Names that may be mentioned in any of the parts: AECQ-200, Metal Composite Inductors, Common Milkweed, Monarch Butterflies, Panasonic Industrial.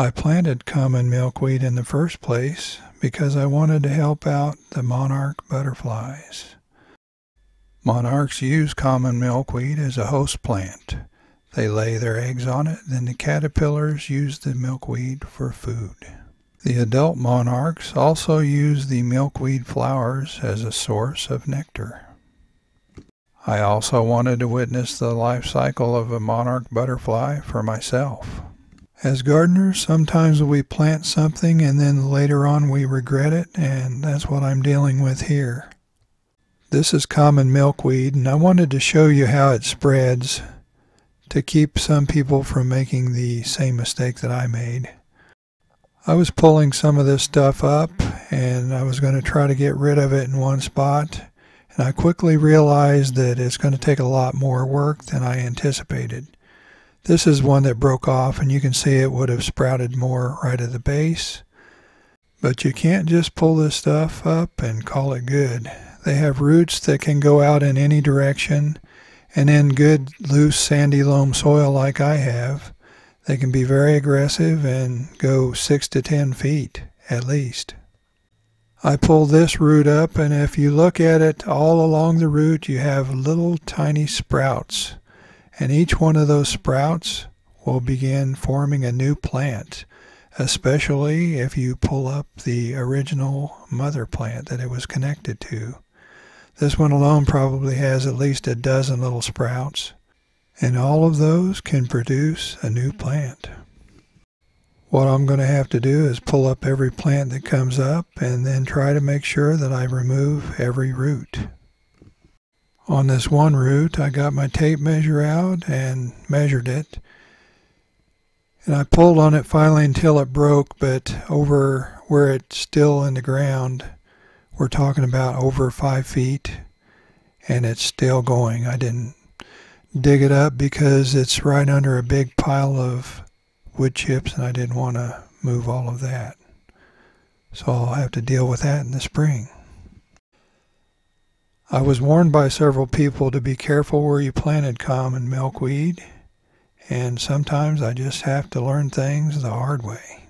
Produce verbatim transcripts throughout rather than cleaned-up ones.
I planted common milkweed in the first place because I wanted to help out the monarch butterflies. Monarchs use common milkweed as a host plant. They lay their eggs on it, then the caterpillars use the milkweed for food. The adult monarchs also use the milkweed flowers as a source of nectar. I also wanted to witness the life cycle of a monarch butterfly for myself. As gardeners, sometimes we plant something and then later on we regret it, and that's what I'm dealing with here. This is common milkweed, and I wanted to show you how it spreads to keep some people from making the same mistake that I made. I was pulling some of this stuff up and I was going to try to get rid of it in one spot, and I quickly realized that it's going to take a lot more work than I anticipated. This is one that broke off, and you can see it would have sprouted more right at the base. But you can't just pull this stuff up and call it good. They have roots that can go out in any direction, and in good loose sandy loam soil like I have, they can be very aggressive and go six to ten feet at least. I pulled this root up, and if you look at it all along the root, you have little tiny sprouts, and each one of those sprouts will begin forming a new plant, especially if you pull up the original mother plant that it was connected to. This one alone probably has at least a dozen little sprouts, and all of those can produce a new plant. What I'm going to have to do is pull up every plant that comes up and then try to make sure that I remove every root. On this one root, I got my tape measure out and measured it. And I pulled on it finally until it broke, but over where it's still in the ground, we're talking about over five feet, and it's still going. I didn't dig it up because it's right under a big pile of wood chips, and I didn't want to move all of that. So I'll have to deal with that in the spring. I was warned by several people to be careful where you planted common milkweed. And sometimes I just have to learn things the hard way.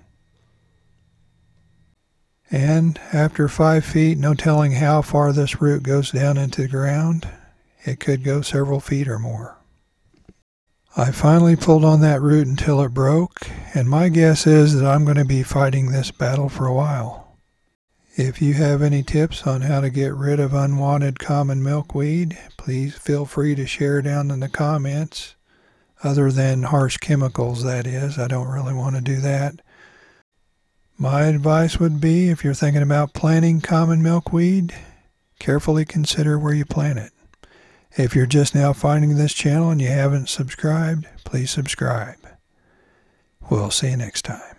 And after five feet, no telling how far this root goes down into the ground. It could go several feet or more. I finally pulled on that root until it broke, and my guess is that I'm going to be fighting this battle for a while. If you have any tips on how to get rid of unwanted common milkweed, please feel free to share down in the comments. Other than harsh chemicals, that is. I don't really want to do that. My advice would be, if you're thinking about planting common milkweed, carefully consider where you plant it. If you're just now finding this channel and you haven't subscribed, please subscribe. We'll see you next time.